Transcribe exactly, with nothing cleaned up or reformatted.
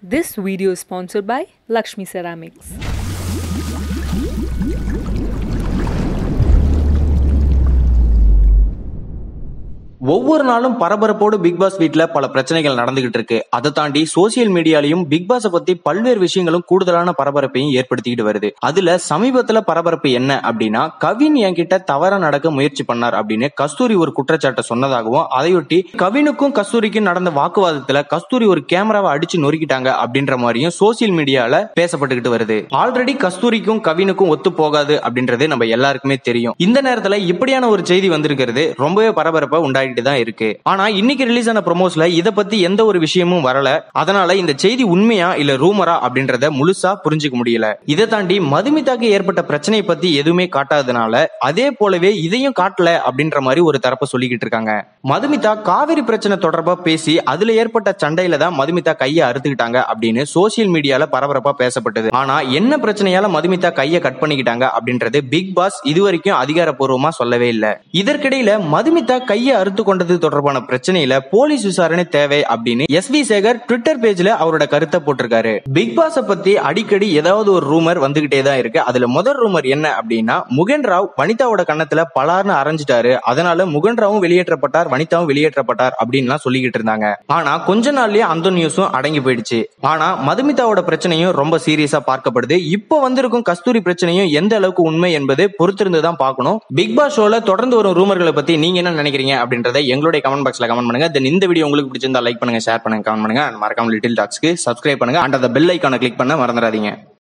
This video is sponsored by Lakshmi Ceramics. ஒவ்வொரு நாளும் பரபரப்போடு big pass வீட்ல பல பிரச்சனைகள் நடந்துகிட்டு இருக்கு. அதை தாண்டி சோசியல் மீடியாலையும் பிக் பாஸை பத்தி பல்வேறு விஷயங்களும் கூடுதலான பரபரப்பையும் ஏற்படுத்திக்கிட்டு வருது. அதுல சமீபத்துல பரபரப்பு என்ன அப்படின்னா, கவின் என்கிட்ட தவறா நடக்க முயற்சி பண்ணார் அப்படின்னு கஸ்தூரி ஒரு குற்றச்சாட்டை சொன்னதாகவும், அதையொட்டி கவினுக்கும் கஸ்தூரிக்கும் நடந்த வாக்குவாதத்துல கஸ்தூரி ஒரு கேமராவை அடிச்சு நொறுக்கிட்டாங்க அப்படின்ற மாதிரியும் சோசியல் மீடியால பேசப்பட்டுக்கிட்டு வருது. ஆல்ரெடி கஸ்தூரிக்கும் கவினுக்கும் ஒத்து போகாது அப்படின்றது நம்ம எல்லாருக்குமே தெரியும். இந்த நேரத்துல இப்படியான ஒரு செய்தி வந்திருக்கிறது ரொம்பவே பரபரப்பா உண்டாயிருக்கு தான் இருக்கு. ஆனா இன்னைக்கு ரிலீஸ் ஆன ப்ரோமோஸ்ல இத பத்தி எந்த ஒரு விஷயமும் வரல. அதனால இந்த செய்தி உண்மையா இல்ல ரூமரா அப்படின்றத முழுசா புரிஞ்சுக்க முடியல. இதை தாண்டி மதுமிதாக்கு ஏற்பட்ட பிரச்சனை பத்தி எதுவுமே காட்டாதனால அதே போலவே இதையும் காட்டல அப்படின்ற மாதிரி ஒரு தரப்பு சொல்லிக்கிட்டு இருக்காங்க. மதுமிதா காவிரி பிரச்சனை தொடர்பா பேசி அதுல ஏற்பட்ட சண்டையில தான் மதுமிதா கையை அறுத்துக்கிட்டாங்க அப்படின்னு சோசியல் மீடியால பரபரப்பா பேசப்பட்டது. ஆனா என்ன பிரச்சனையால மதுமிதா கையை கட் பண்ணிக்கிட்டாங்க அப்படின்றது பிக் பாஸ் இதுவரைக்கும் அதிகாரப்பூர்வமா சொல்லவே இல்லை. இதற்கிடையில மதுமிதா கையை அறுத்து கொண்டது தொடர்பான பிரச்சனையில போலீஸ் விசாரணை தேவை அப்படின்னு எஸ் வி சேகர் ட்விட்டர் பேஜ்ல அவரோட கருத்தை போட்டிருக்காரு. பிக் பாஸ் பத்தி அடிக்கடி ஏதாவது ஒரு ரூமர் வந்துகிட்டே தான் இருக்கு. அதுல முதல் ரூமர் என்ன அப்படின்னா, முகன் ராவ் வனிதாவோட கண்ணத்துல பலார்னு அரைஞ்சிட்டாரு, அதனால முகன் ராவும் வெளியேற்றப்பட்டார் வனிதாவும் வெளியேற்றப்பட்டார் அப்படின்னு சொல்லிக்கிட்டு இருந்தாங்க. ஆனா கொஞ்ச நாள்லயே அந்த நியூஸும் அடங்கி போயிடுச்சு. ஆனா மதுமிதாவோட பிரச்சனையும் ரொம்ப சீரியஸா பார்க்கப்படுது. இப்ப வந்திருக்கும் கஸ்தூரி பிரச்சனையும் எந்த அளவுக்கு உண்மை என்பது பொறுத்திருந்துதான் பார்க்கணும். பிக் பாஸ் ஷோல தொடர்ந்து வரும் ரூமர்களை பத்தி நீங்க என்ன நினைக்கிறீங்க அப்படின்ற எங்களுடைய கமெண்ட் பாக்ஸ்ல கமெண்ட் பண்ணுங்க. தென் இந்த வீடியோ உங்களுக்கு பிடிச்சிருந்தா லைக் பண்ணுங்க, ஷேர் பண்ணுங்க, கமெண்ட் பண்ணுங்க. மறக்காம லிட்டில் டாக்ஸ்க்கு சப்ஸ்கிரைப் பண்ணுங்க. அந்த பெல் ஐகானை கிளிக் பண்ண மறந்துடாதீங்க.